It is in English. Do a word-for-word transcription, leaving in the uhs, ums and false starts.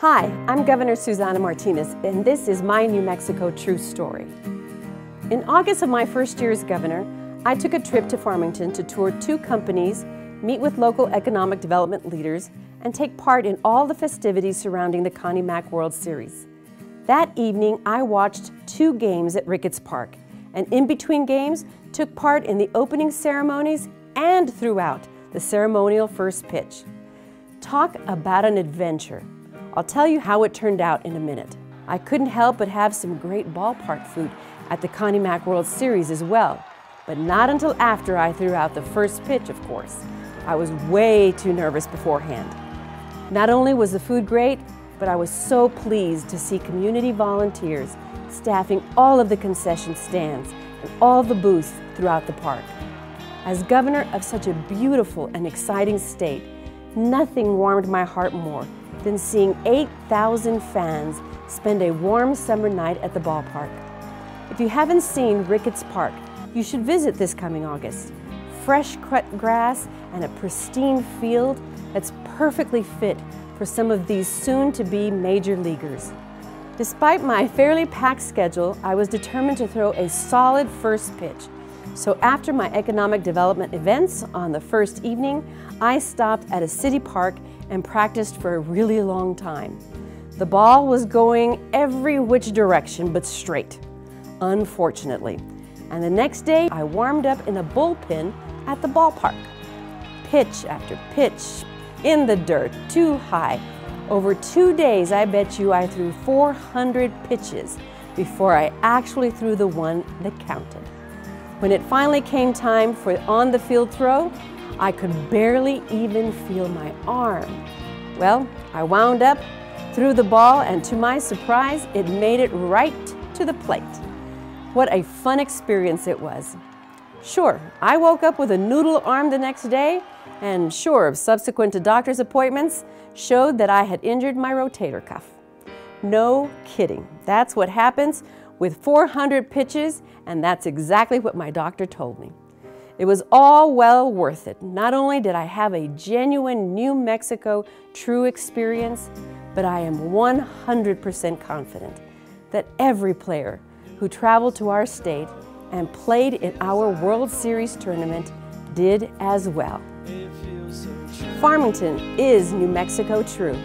Hi, I'm Governor Susana Martinez, and this is my New Mexico True Story. In August of my first year as governor, I took a trip to Farmington to tour two companies, meet with local economic development leaders, and take part in all the festivities surrounding the Connie Mack World Series. That evening, I watched two games at Ricketts Park, and in between games, took part in the opening ceremonies and throughout the ceremonial first pitch. Talk about an adventure. I'll tell you how it turned out in a minute. I couldn't help but have some great ballpark food at the Connie Mack World Series as well, but not until after I threw out the first pitch, of course. I was way too nervous beforehand. Not only was the food great, but I was so pleased to see community volunteers staffing all of the concession stands and all the booths throughout the park. As governor of such a beautiful and exciting state, nothing warmed my heart more than seeing eight thousand fans spend a warm summer night at the ballpark. If you haven't seen Ricketts Park, you should visit this coming August. Fresh cut grass and a pristine field that's perfectly fit for some of these soon-to-be major leaguers. Despite my fairly packed schedule, I was determined to throw a solid first pitch. So after my economic development events on the first evening, I stopped at a city park and practiced for a really long time. The ball was going every which direction but straight, unfortunately. And the next day, I warmed up in a bullpen at the ballpark. Pitch after pitch, in the dirt, too high. Over two days, I bet you I threw four hundred pitches before I actually threw the one that counted. When it finally came time for on-the-field throw, I could barely even feel my arm. Well, I wound up, threw the ball, and to my surprise, it made it right to the plate. What a fun experience it was. Sure, I woke up with a noodle arm the next day, and sure, subsequent to doctor's appointments, showed that I had injured my rotator cuff. No kidding, that's what happens with four hundred pitches, and that's exactly what my doctor told me. It was all well worth it. Not only did I have a genuine New Mexico true experience, but I am one hundred percent confident that every player who traveled to our state and played in our World Series tournament did as well. Farmington is New Mexico true.